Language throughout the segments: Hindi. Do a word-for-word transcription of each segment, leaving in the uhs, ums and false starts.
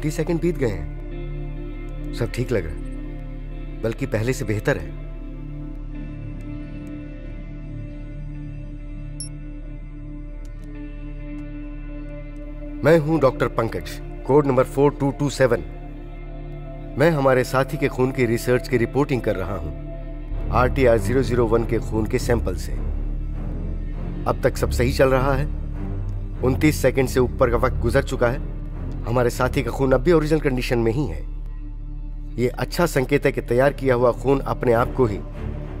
कीमती सेकंड बीत गए हैं। सब ठीक लग रहा है, बल्कि पहले से बेहतर है। मैं हूं doctor Pankaj, code number four two two seven. मैं हमारे साथी के खून की रिसर्च की रिपोर्टिंग कर रहा हूं आरटीआर ज़ीरो ज़ीरो वन के खून के सैंपल से। अब तक सब सही चल रहा है। उनतीस सेकंड से ऊपर का वक्त गुजर चुका है। हमारे साथी का खून अब भी ओरिजिनल कंडीशन में ही है। ये अच्छा संकेत है कि तैयार किया हुआ खून अपने आप को ही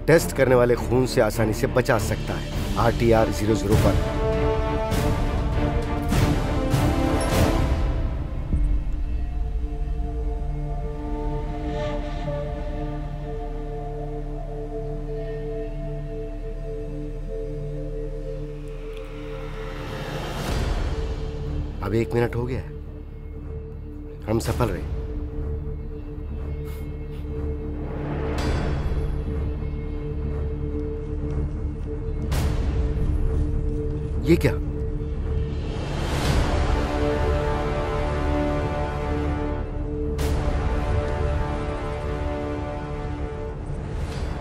टेस्ट करने वाले खून से आसानी से बचा सकता है। RTR zero zero one. अब एक मिनट हो गया है, हम सफल रहे। ये क्या?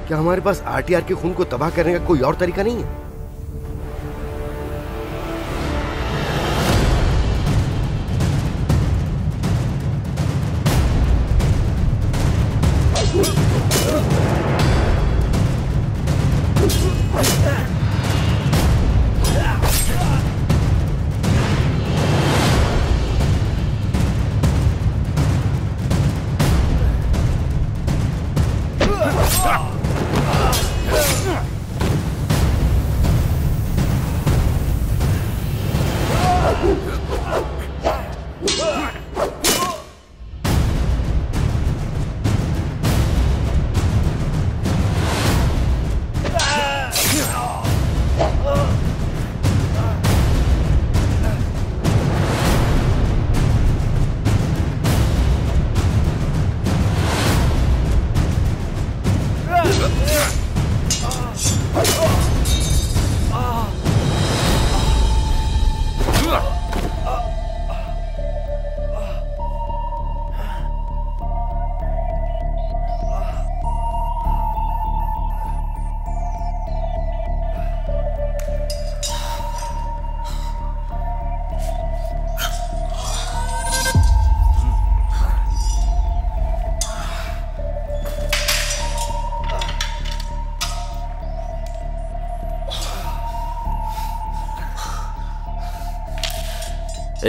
क्या हमारे पास आरटीआर के खून को तबाह करने का कोई और तरीका नहीं है?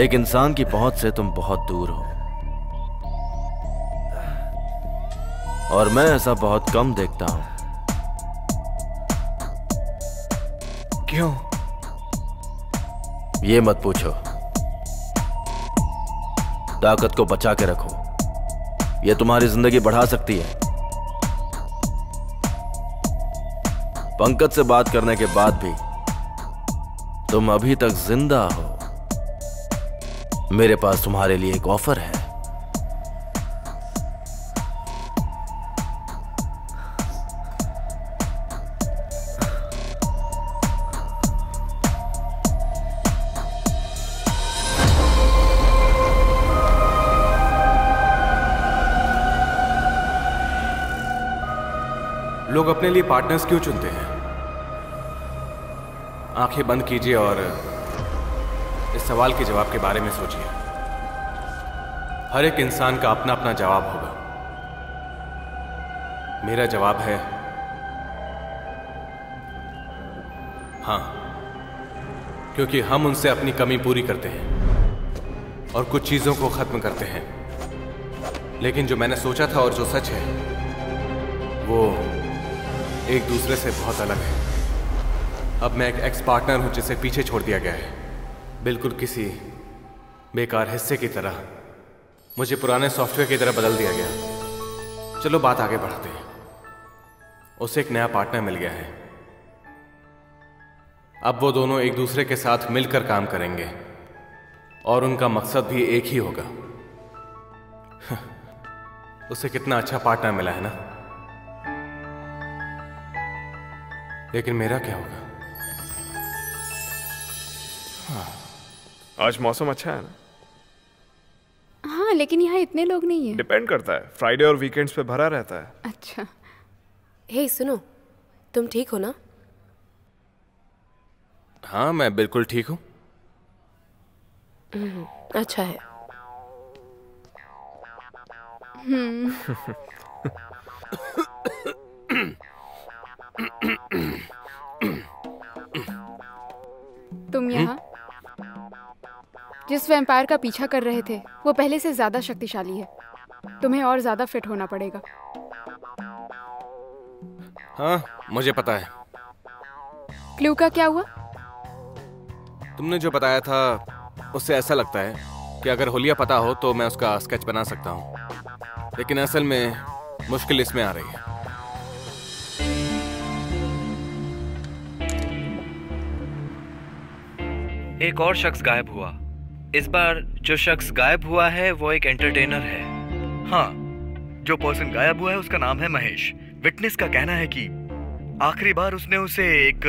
एक इंसान की पहुंच से तुम बहुत दूर हो, और मैं ऐसा बहुत कम देखता हूं। क्यों? ये मत पूछो। ताकत को बचा के रखो, यह तुम्हारी जिंदगी बढ़ा सकती है। पंकज से बात करने के बाद भी तुम अभी तक जिंदा हो। मेरे पास तुम्हारे लिए एक ऑफर है। लोग अपने लिए पार्टनर्स क्यों चुनते हैं? आंखें बंद कीजिए और इस सवाल के जवाब के बारे में सोचिए। हर एक इंसान का अपना अपना जवाब होगा। मेरा जवाब है हाँ, क्योंकि हम उनसे अपनी कमी पूरी करते हैं और कुछ चीजों को खत्म करते हैं। लेकिन जो मैंने सोचा था और जो सच है वो एक दूसरे से बहुत अलग है। अब मैं एक एक्स पार्टनर हूं जिसे पीछे छोड़ दिया गया है, बिल्कुल किसी बेकार हिस्से की तरह। मुझे पुराने सॉफ्टवेयर की तरह बदल दिया गया। चलो बात आगे बढ़ाते हैं। उसे एक नया पार्टनर मिल गया है। अब वो दोनों एक दूसरे के साथ मिलकर काम करेंगे और उनका मकसद भी एक ही होगा। उसे कितना अच्छा पार्टनर मिला है ना। लेकिन मेरा क्या होगा? आज मौसम अच्छा है ना? हाँ, हाँ, लेकिन यहाँ इतने लोग नहीं है। डिपेंड करता है, फ्राइडे और वीकेंड्स पे भरा रहता है। अच्छा। हे सुनो, तुम ठीक हो ना? हाँ, मैं बिल्कुल ठीक हूँ। अच्छा है। तुम यहाँ जिस वैम्पायर का पीछा कर रहे थे वो पहले से ज्यादा शक्तिशाली है, तुम्हें और ज्यादा फिट होना पड़ेगा। हाँ, मुझे पता है। क्लू का क्या हुआ? तुमने जो बताया था उससे ऐसा लगता है कि अगर होलिया पता हो तो मैं उसका स्केच बना सकता हूँ, लेकिन असल में मुश्किल इसमें आ रही है। एक और शख्स गायब हुआ। इस बार जो शख्स गायब हुआ है वो एक एंटरटेनर है। हाँ, जो पर्सन गायब हुआ है उसका नाम है महेश। विटनेस का कहना है कि आखिरी बार उसने उसे एक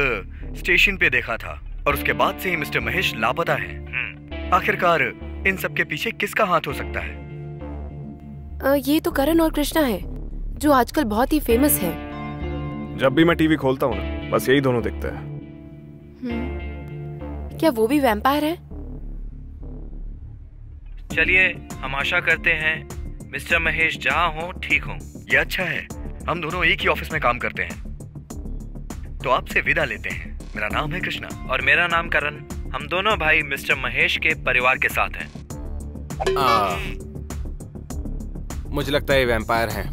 स्टेशन पे देखा था और उसके बाद से ही मिस्टर महेश लापता है। आखिरकार इन सब के पीछे किसका हाथ हो सकता है? आ, ये तो करण और कृष्णा है जो आजकल बहुत ही फेमस है। जब भी मैं टीवी खोलता हूँ ना, बस यही दोनों दिखते हैं। क्या वो भी वैम्पायर है? चलिए, हम आशा करते हैं मिस्टर महेश जहाँ हो ठीक हो। ये अच्छा है, हम दोनों एक ही ऑफिस में काम करते हैं। तो आपसे विदा लेते हैं। मेरा नाम है कृष्णा। और मेरा नाम करण। हम दोनों भाई मिस्टर महेश के परिवार के साथ हैं। आ, मुझे लगता है ये वैम्पायर हैं।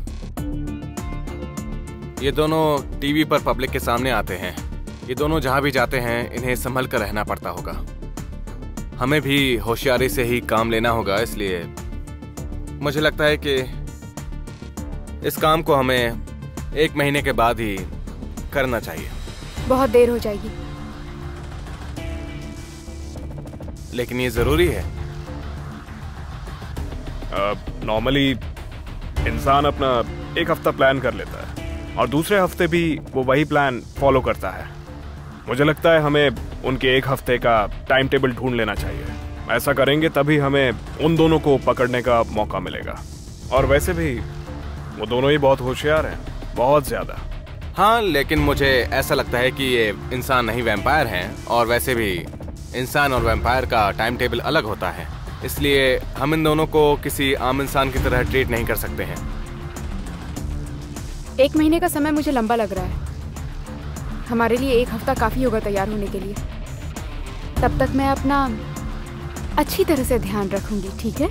ये दोनों टीवी पर पब्लिक के सामने आते हैं। ये दोनों जहाँ भी जाते हैं इन्हें संभल कर रहना पड़ता होगा। हमें भी होशियारी से ही काम लेना होगा, इसलिए मुझे लगता है कि इस काम को हमें एक महीने के बाद ही करना चाहिए। बहुत देर हो जाएगी। लेकिन ये जरूरी है। नॉर्मली इंसान अपना एक हफ्ता प्लान कर लेता है और दूसरे हफ्ते भी वो वही प्लान फॉलो करता है। मुझे लगता है हमें उनके एक हफ्ते का टाइम टेबल ढूंढ लेना चाहिए। ऐसा करेंगे तभी हमें उन दोनों को पकड़ने का मौका मिलेगा। और वैसे भी वो दोनों ही बहुत होशियार हैं, बहुत ज़्यादा। हाँ, लेकिन मुझे ऐसा लगता है कि ये इंसान नहीं वैम्पायर हैं, और वैसे भी इंसान और वैम्पायर का टाइम टेबल अलग होता है, इसलिए हम इन दोनों को किसी आम इंसान की तरह ट्रीट नहीं कर सकते हैं। एक महीने का समय मुझे लंबा लग रहा है। हमारे लिए एक हफ्ता काफ़ी होगा तैयार होने के लिए। तब तक मैं अपना अच्छी तरह से ध्यान रखूँगी, ठीक है?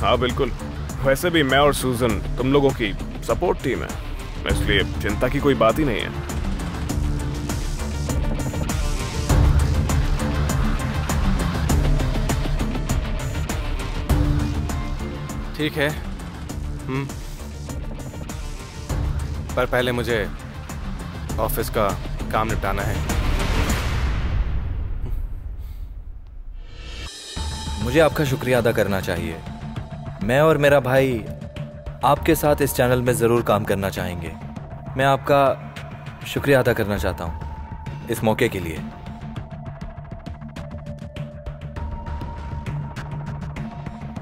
हाँ बिल्कुल। वैसे भी मैं और सुजन तुम लोगों की सपोर्ट टीम है, इसलिए चिंता की कोई बात ही नहीं है। ठीक है। हम्म। पर पहले मुझे ऑफिस का काम निपटाना है। मुझे आपका शुक्रिया अदा करना चाहिए। मैं और मेरा भाई आपके साथ इस चैनल में ज़रूर काम करना चाहेंगे। मैं आपका शुक्रिया अदा करना चाहता हूँ इस मौके के लिए।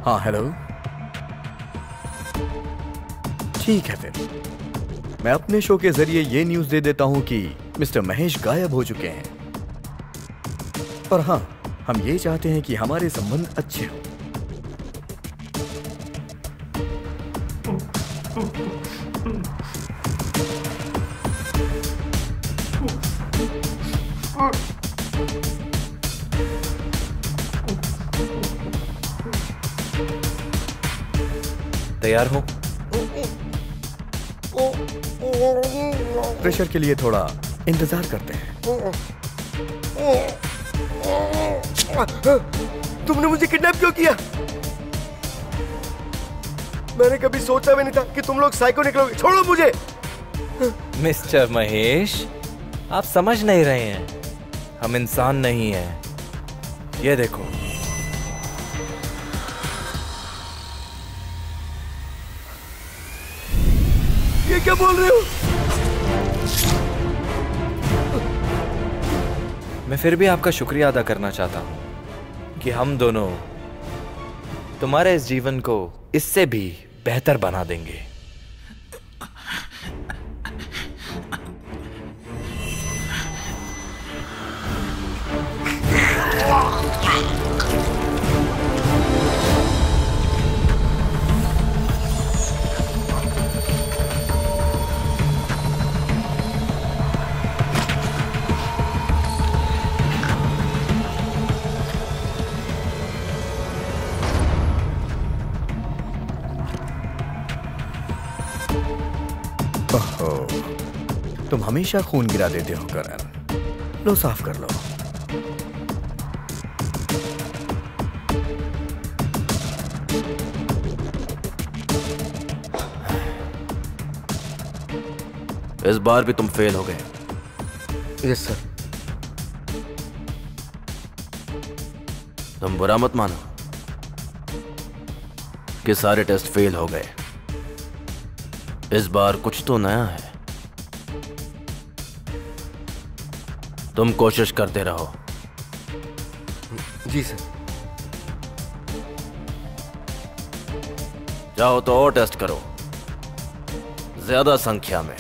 हाँ, हेलो। ठीक है फिर, मैं अपने शो के जरिए ये न्यूज़ दे देता हूँ कि मिस्टर महेश गायब हो चुके हैं। पर हाँ, हम ये चाहते हैं कि हमारे संबंध अच्छे हों। तैयार हो? प्रेशर के लिए थोड़ा इंतजार करते हैं। तुमने मुझे किडनैप क्यों किया? मैंने कभी सोचा भी नहीं था कि तुम लोग साइको निकलोगे। छोड़ो मुझे। मिस्टर महेश, आप समझ नहीं रहे हैं, हम इंसान नहीं हैं। ये देखो। ये क्या बोल रहे हो? मैं फिर भी आपका शुक्रिया अदा करना चाहता हूँ कि हम दोनों तुम्हारे इस जीवन को इससे भी बेहतर बना देंगे। तुम हमेशा खून गिरा देते हो करण, लो साफ कर लो। इस बार भी तुम फेल हो गए। Yes sir. तुम बुरा मत मानो कि सारे टेस्ट फेल हो गए। इस बार कुछ तो नया है, तुम कोशिश करते रहो। जी सर। जाओ तो और टेस्ट करो, ज्यादा संख्या में,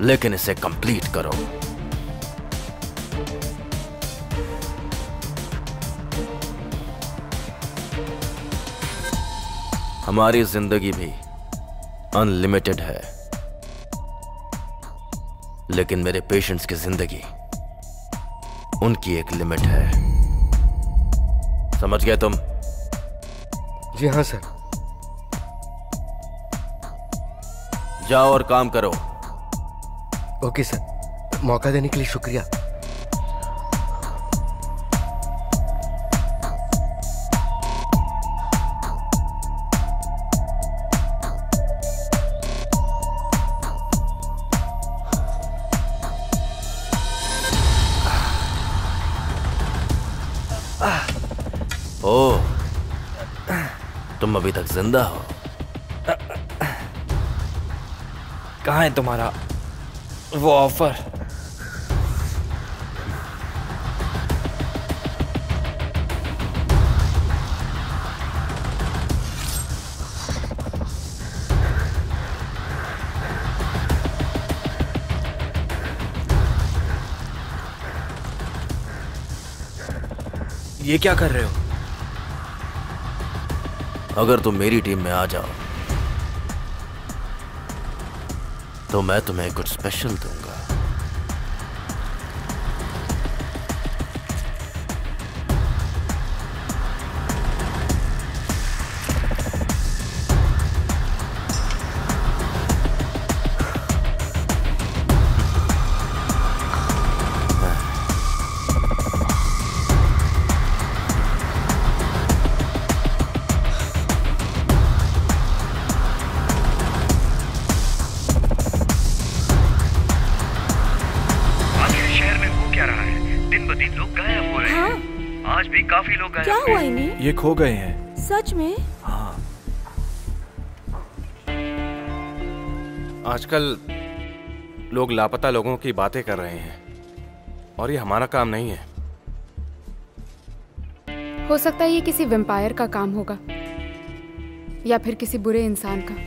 लेकिन इसे कंप्लीट करो। हमारी जिंदगी भी अनलिमिटेड है, लेकिन मेरे पेशेंट्स की जिंदगी, उनकी एक लिमिट है। समझ गए तुम? जी हाँ सर। जाओ और काम करो। ओके सर, मौका देने के लिए शुक्रिया। तुम अभी तक जिंदा हो? कहाँ है तुम्हारा वो ऑफर? ये क्या कर रहे हो? अगर तुम मेरी टीम में आ जाओ तो मैं तुम्हें कुछ स्पेशल दूंगा। ये खो गए हैं। सच में? हाँ। आजकल लोग लापता लोगों की बातें कर रहे हैं और ये हमारा काम नहीं है। हो सकता है ये किसी वैम्पायर का काम होगा या फिर किसी बुरे इंसान का।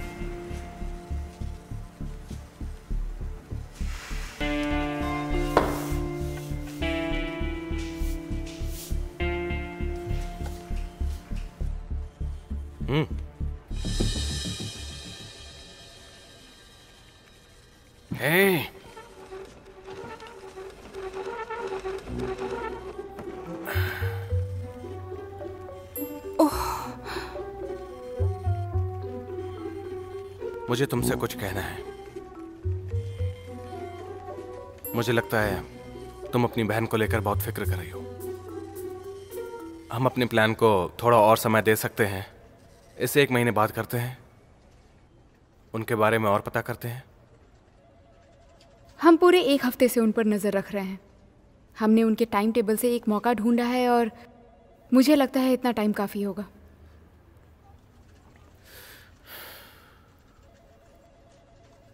मुझे तुमसे कुछ कहना है। मुझे लगता है तुम अपनी बहन को लेकर बहुत फिक्र कर रही हो। हम अपने प्लान को थोड़ा और समय दे सकते हैं। इसे एक महीने बाद करते हैं, उनके बारे में और पता करते हैं। हम पूरे एक हफ्ते से उन पर नज़र रख रहे हैं। हमने उनके टाइम टेबल से एक मौका ढूंढा है और मुझे लगता है इतना टाइम काफ़ी होगा।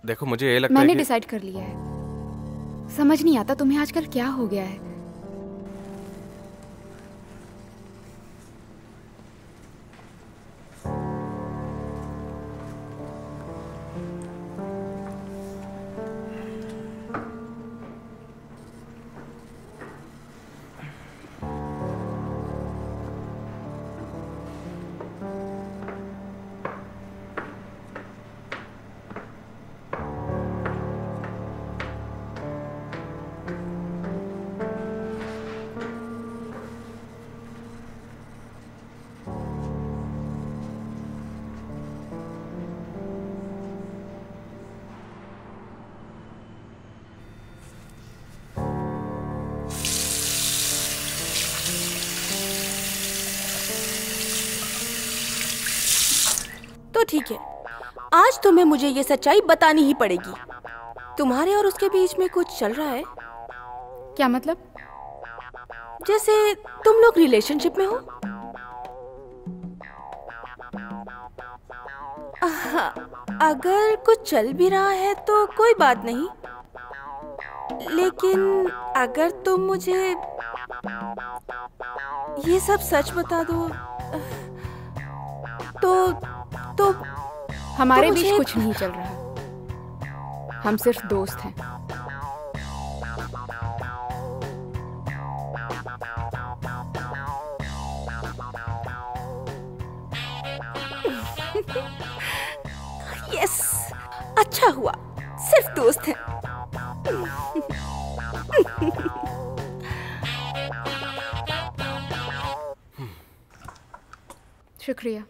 देखो मुझे ये लगता है कि मैंने डिसाइड कर लिया है। समझ नहीं आता तुम्हें आजकल क्या हो गया है। चलो ठीक है, आज तुम्हें मुझे ये सच्चाई बतानी ही पड़ेगी। तुम्हारे और उसके बीच में कुछ चल रहा है। क्या मतलब? जैसे तुम लोग रिलेशनशिप में हो। अगर कुछ चल भी रहा है तो कोई बात नहीं, लेकिन अगर तुम मुझे ये सब सच बता दो तो तो हमारे तो बीच कुछ नहीं चल रहा, हम सिर्फ दोस्त हैं। यस, अच्छा हुआ सिर्फ दोस्त हैं। शुक्रिया।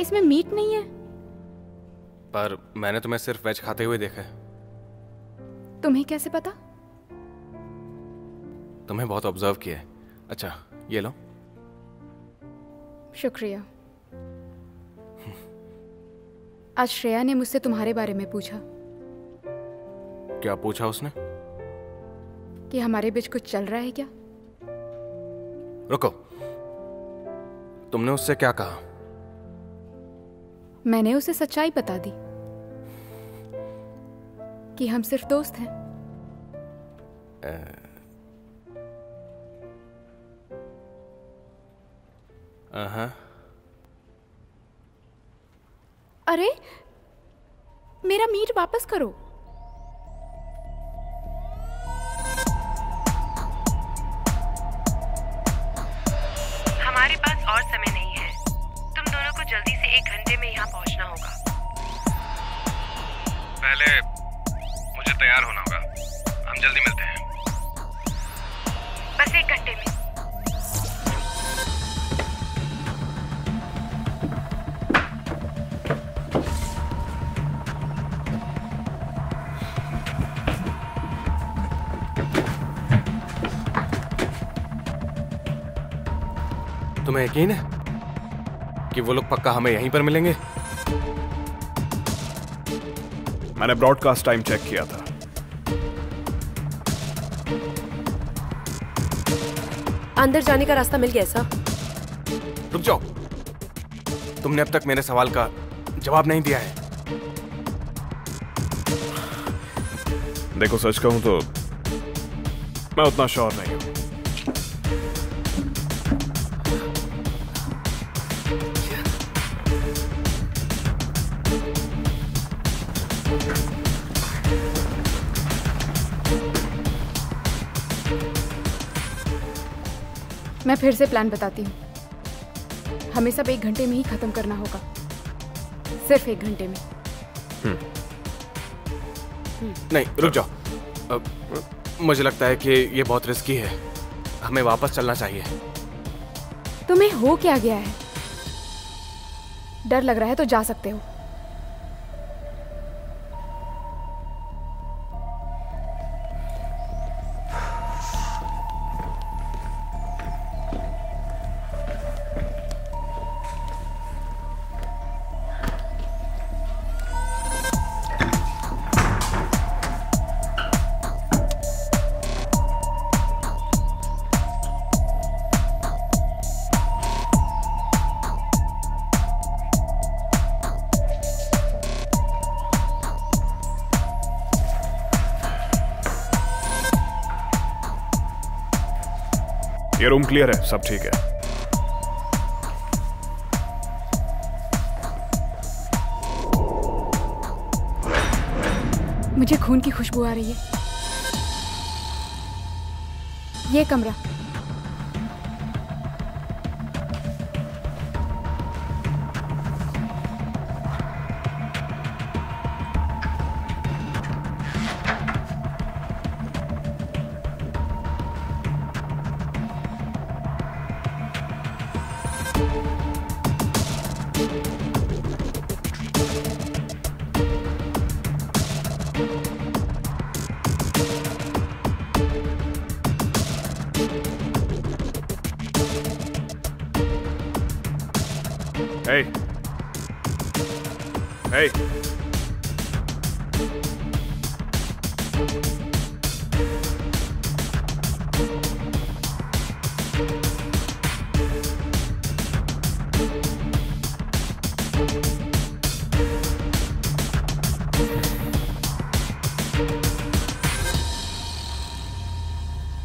इसमें मीट नहीं है। पर मैंने तुम्हें सिर्फ वेज खाते हुए देखा है। तुम्हें कैसे पता? तुम्हें बहुत ऑब्जर्व किया है। अच्छा ये लो। शुक्रिया। आज श्रेया ने मुझसे तुम्हारे बारे में पूछा। क्या पूछा उसने? कि हमारे बीच कुछ चल रहा है क्या? रुको, तुमने उससे क्या कहा? मैंने उसे सच्चाई बता दी कि हम सिर्फ दोस्त हैं। आ... आहा। अरे मेरा मीट वापस करो। हमारे पास और समय नहीं है, तुम दोनों को जल्दी से एक घंटे में यहाँ पहुँचना होगा। पहले मुझे तैयार होना होगा, हम जल्दी मिलते हैं। बस एक घंटे में। तुम्हें यकीन है कि वो लोग पक्का हमें यहीं पर मिलेंगे? मैंने ब्रॉडकास्ट टाइम चेक किया था। अंदर जाने का रास्ता मिल गया। ऐसा रुक जाओ, तुमने अब तक मेरे सवाल का जवाब नहीं दिया है। देखो सच कहूं तो मैं उतना श्योर नहीं हूं। मैं फिर से प्लान बताती हूँ, हमें सब एक घंटे में ही खत्म करना होगा, सिर्फ एक घंटे में। नहीं रुक जाओ, मुझे लगता है कि ये बहुत रिस्की है, हमें वापस चलना चाहिए। तुम्हें हो क्या गया है? डर लग रहा है तो जा सकते हो। ये रूम क्लियर है, सब ठीक है। मुझे खून की खुशबू आ रही है। ये कमरा। Hey. Hey.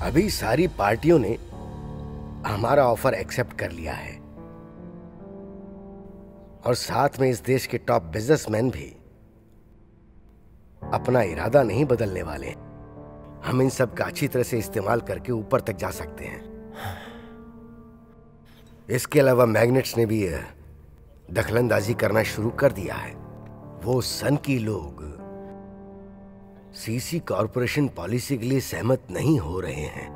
अभी सारी पार्टियों ने हमारा ऑफर एक्सेप्ट कर लिया है और साथ में इस देश के टॉप बिजनेसमैन भी अपना इरादा नहीं बदलने वाले। हम इन सब का अच्छी तरह से इस्तेमाल करके ऊपर तक जा सकते हैं। इसके अलावा मैग्नेट्स ने भी दखलंदाजी करना शुरू कर दिया है। वो सन की लोग सीसी कॉर्पोरेशन पॉलिसी के लिए सहमत नहीं हो रहे हैं।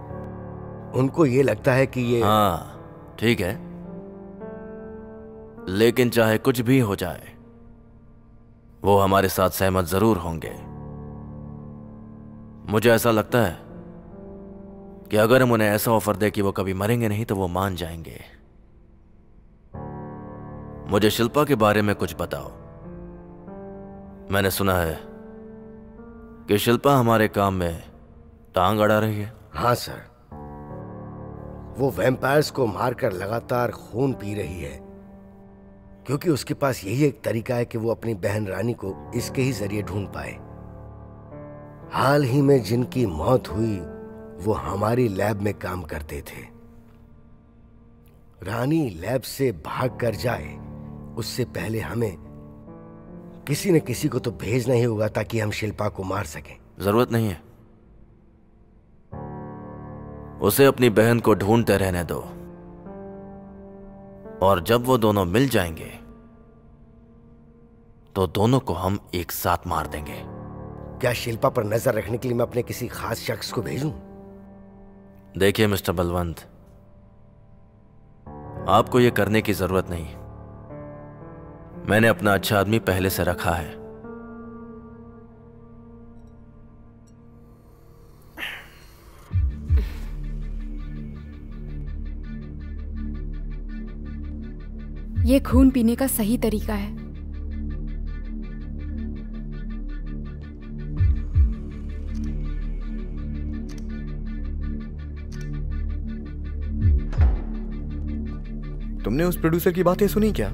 उनको ये लगता है कि ये हाँ ठीक है, लेकिन चाहे कुछ भी हो जाए वो हमारे साथ सहमत जरूर होंगे। मुझे ऐसा लगता है कि अगर हम उन्हें ऐसा ऑफर दे कि वो कभी मरेंगे नहीं तो वो मान जाएंगे। मुझे शिल्पा के बारे में कुछ बताओ। मैंने सुना है कि शिल्पा हमारे काम में टांग अड़ा रही है। हाँ सर, वो वैम्पायर्स को मारकर लगातार खून पी रही है क्योंकि उसके पास यही एक तरीका है कि वो अपनी बहन रानी को इसके ही जरिए ढूंढ पाए। हाल ही में जिनकी मौत हुई वो हमारी लैब में काम करते थे। रानी लैब से भाग कर जाए उससे पहले हमें किसी न किसी को तो भेजना ही होगा ताकि हम शिल्पा को मार सकें। जरूरत नहीं है, उसे अपनी बहन को ढूंढते रहने दो और जब वो दोनों मिल जाएंगे तो दोनों को हम एक साथ मार देंगे। क्या शिल्पा पर नजर रखने के लिए मैं अपने किसी खास शख्स को भेजूं? देखिए मिस्टर बलवंत, आपको यह करने की जरूरत नहीं। मैंने अपना अच्छा आदमी पहले से रखा है। ये खून पीने का सही तरीका है। तुमने उस प्रोड्यूसर की बातें सुनी क्या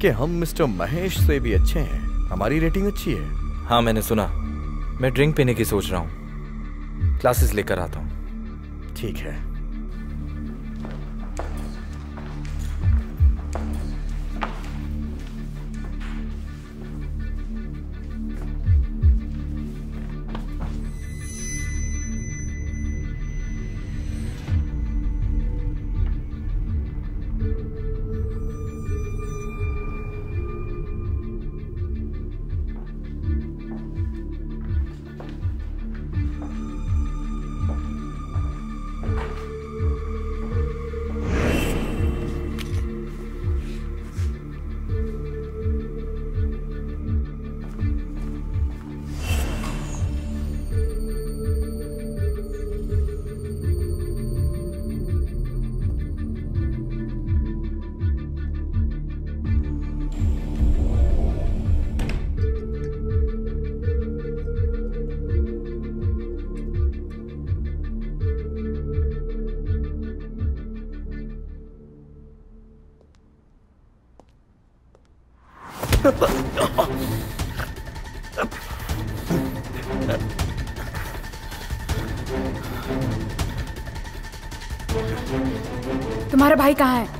कि हम मिस्टर महेश से भी अच्छे हैं, हमारी रेटिंग अच्छी है। हाँ मैंने सुना। मैं ड्रिंक पीने की सोच रहा हूँ, क्लासेस लेकर आता हूँ। ठीक है। तुम्हारा भाई कहाँ है?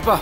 शिल्पा,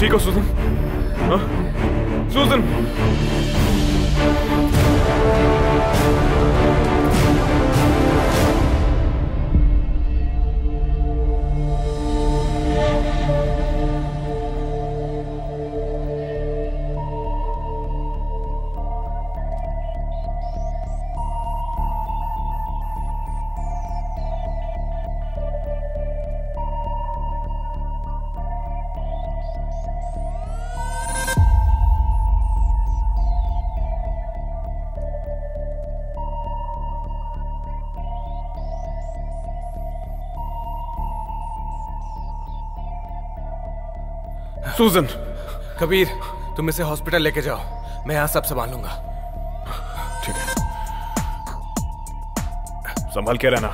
ठीक हो सुजन? हाँ? सुजन! सुजन, कबीर, तुम इसे हॉस्पिटल लेके जाओ, मैं यहाँ सब संभाल लूंगा। ठीक है, संभाल के रहना।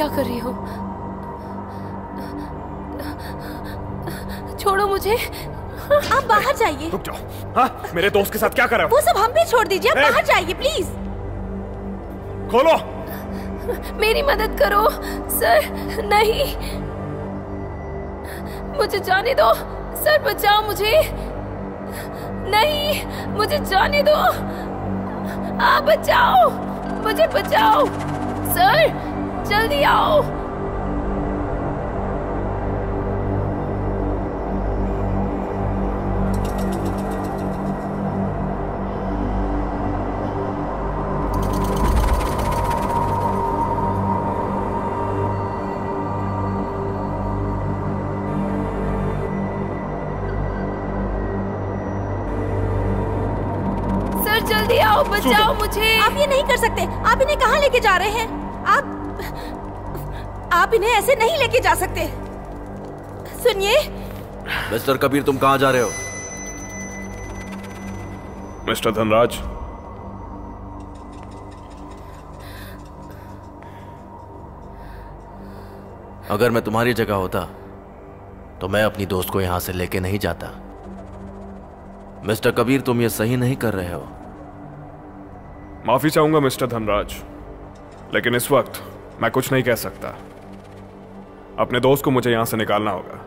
क्या कर रही हो? छोड़ो मुझे, आप बाहर जाइए। रुक जाओ। हाँ, मेरे दोस्त के साथ क्या कर रहे हो? वो सब हम पे छोड़ दीजिए, आप बाहर जाइए प्लीज। खोलो, मेरी मदद करो सर। नहीं, मुझे जाने दो सर, बचाओ मुझे। नहीं, मुझे जाने दो, आप बचाओ मुझे, बचाओ सर, जल्दी आओ। बचाओ मुझे। आप ये नहीं कर सकते, आप इन्हें कहाँ लेके जा रहे हैं? आप आप इन्हें ऐसे नहीं लेके जा सकते। सुनिए मिस्टर कबीर, तुम कहाँ जा रहे हो? मिस्टर धनराज, अगर मैं तुम्हारी जगह होता तो मैं अपनी दोस्त को यहां से लेके नहीं जाता। मिस्टर कबीर, तुम ये सही नहीं कर रहे हो। माफी चाहूंगा मिस्टर धनराज, लेकिन इस वक्त मैं कुछ नहीं कह सकता। अपने दोस्त को मुझे यहां से निकालना होगा।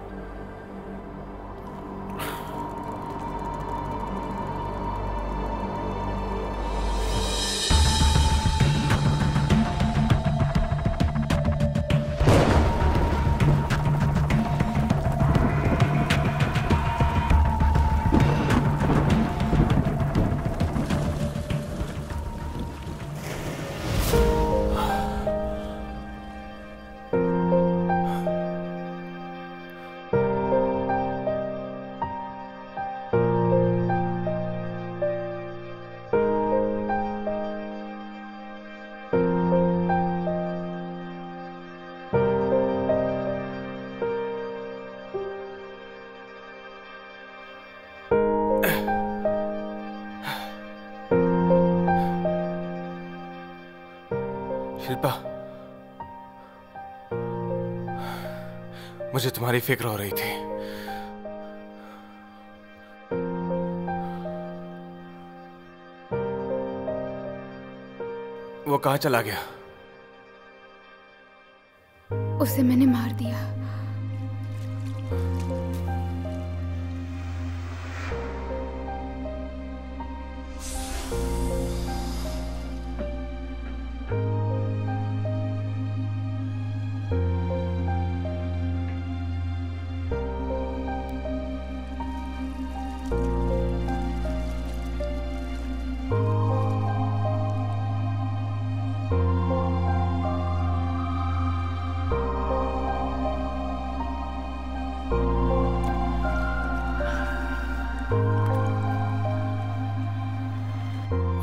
मुझे तुम्हारी फिक्र हो रही थी। वो कहाँ चला गया? उसे मैंने मार दिया।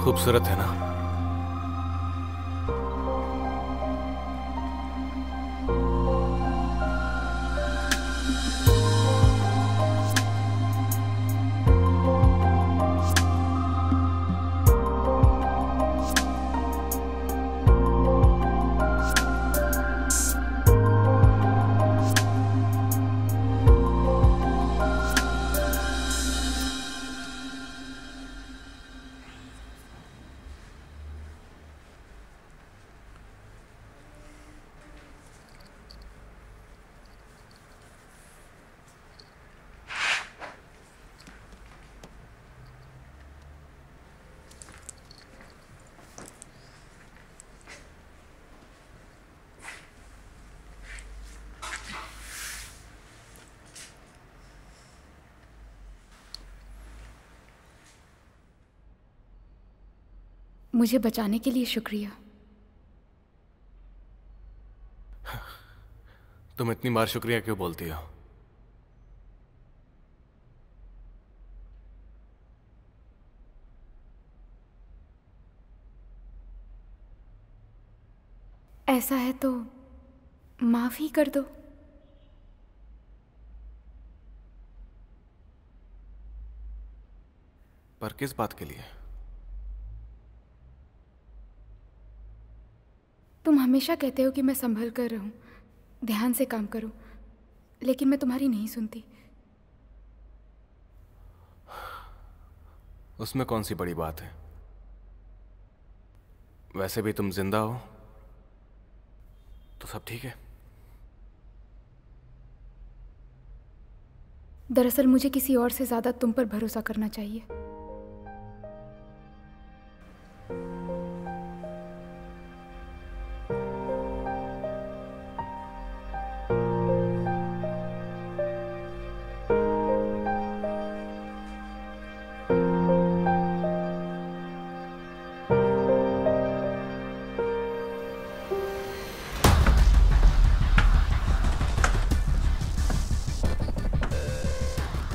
खूबसूरत है ना? मुझे बचाने के लिए शुक्रिया। तुम इतनी बार शुक्रिया क्यों बोलती हो? ऐसा है तो माफ ही कर दो। पर किस बात के लिए? तुम हमेशा कहते हो कि मैं संभल कर रहूं, ध्यान से काम करूं, लेकिन मैं तुम्हारी नहीं सुनती। उसमें कौन सी बड़ी बात है? वैसे भी तुम जिंदा हो तो सब ठीक है। दरअसल मुझे किसी और से ज्यादा तुम पर भरोसा करना चाहिए।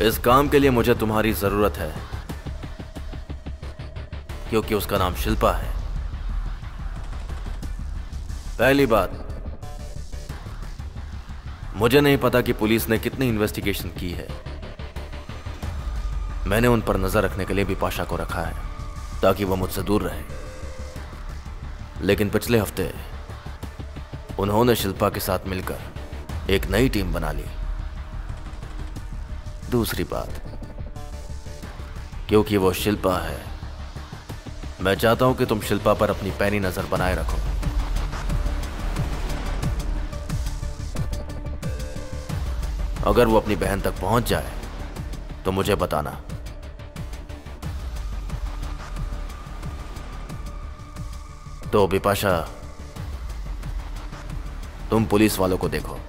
इस काम के लिए मुझे तुम्हारी जरूरत है, क्योंकि उसका नाम शिल्पा है। पहली बात, मुझे नहीं पता कि पुलिस ने कितनी इन्वेस्टिगेशन की है। मैंने उन पर नजर रखने के लिए विपाशा को रखा है ताकि वह मुझसे दूर रहे, लेकिन पिछले हफ्ते उन्होंने शिल्पा के साथ मिलकर एक नई टीम बना ली। दूसरी बात, क्योंकि वो शिल्पा है, मैं चाहता हूं कि तुम शिल्पा पर अपनी पैनी नजर बनाए रखो। अगर वो अपनी बहन तक पहुंच जाए तो मुझे बताना। तो विपाशा, तुम पुलिस वालों को देखो,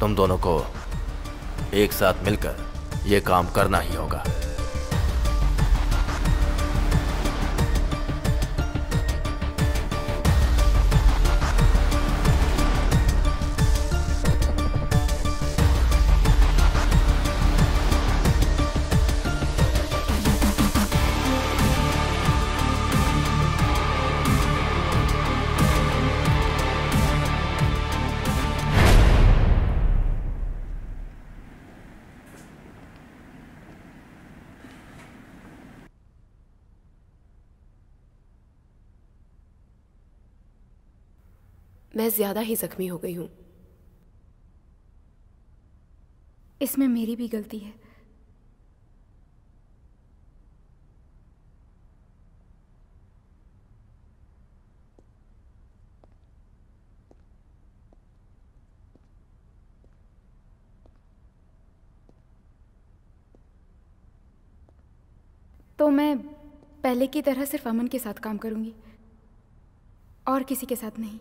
तुम दोनों को एक साथ मिलकर यह काम करना ही होगा। मैं ज्यादा ही जख्मी हो गई हूं। इसमें मेरी भी गलती है। तो मैं पहले की तरह सिर्फ अमन के साथ काम करूंगी और किसी के साथ नहीं।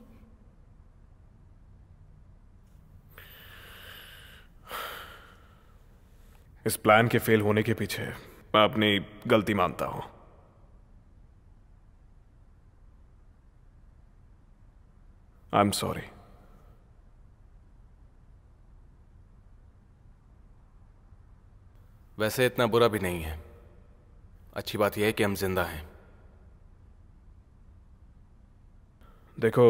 इस प्लान के फेल होने के पीछे मैं अपनी गलती मानता हूं। I am sorry. वैसे इतना बुरा भी नहीं है। अच्छी बात यह है कि हम जिंदा हैं। देखो,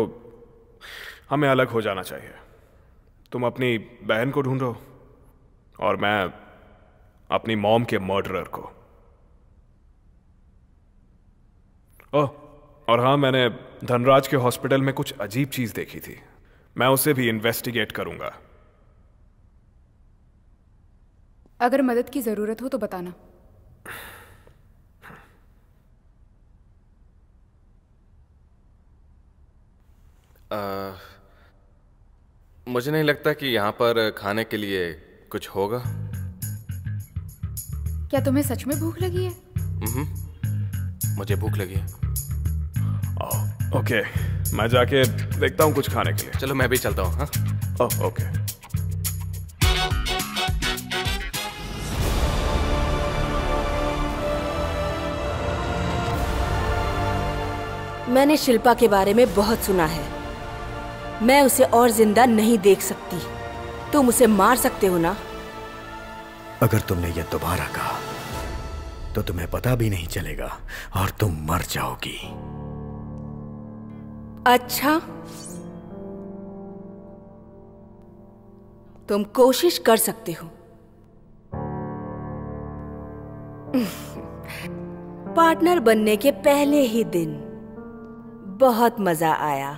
हमें अलग हो जाना चाहिए। तुम अपनी बहन को ढूंढो और मैं अपनी मॉम के मर्डरर को। ओह, और हाँ, मैंने धनराज के हॉस्पिटल में कुछ अजीब चीज देखी थी। मैं उसे भी इन्वेस्टिगेट करूंगा। अगर मदद की जरूरत हो तो बताना। आ, मुझे नहीं लगता कि यहाँ पर खाने के लिए कुछ होगा। क्या तुम्हें सच में भूख लगी है? मुझे भूख लगी है। ओह, ओके, मैं जाके देखता हूँ कुछ खाने के लिए। चलो मैं भी चलता हूँ। हाँ, ओह, ओके। मैंने शिल्पा के बारे में बहुत सुना है। मैं उसे और जिंदा नहीं देख सकती। तुम उसे मार सकते हो ना? अगर तुमने यह दोबारा कहा तो तुम्हें पता भी नहीं चलेगा और तुम मर जाओगी। अच्छा, तुम कोशिश कर सकते हो। पार्टनर बनने के पहले ही दिन बहुत मजा आया।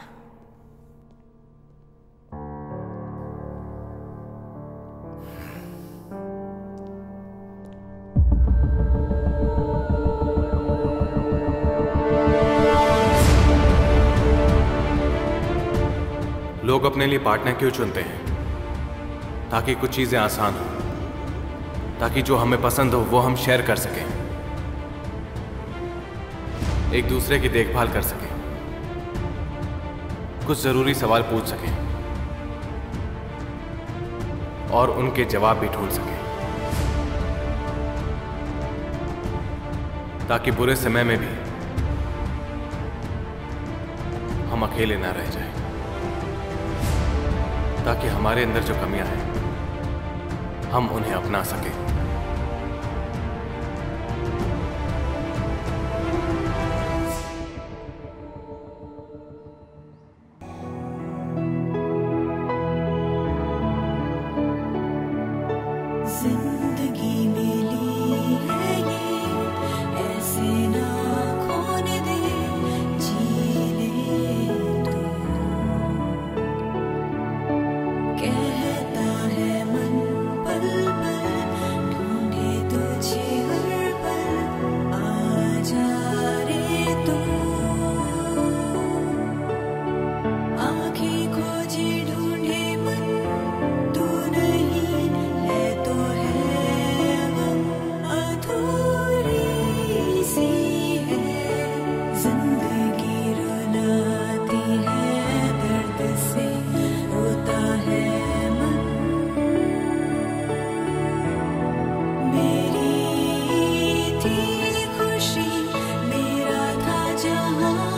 लोग अपने लिए पार्टनर क्यों चुनते हैं? ताकि कुछ चीजें आसान हो, ताकि जो हमें पसंद हो वो हम शेयर कर सकें, एक दूसरे की देखभाल कर सकें, कुछ जरूरी सवाल पूछ सकें और उनके जवाब भी ढूंढ सकें, ताकि बुरे समय में भी हम अकेले ना रह जाएं, ताकि हमारे अंदर जो कमियां हैं हम उन्हें अपना सकें। मेरी थी खुशी, मेरा था जहां।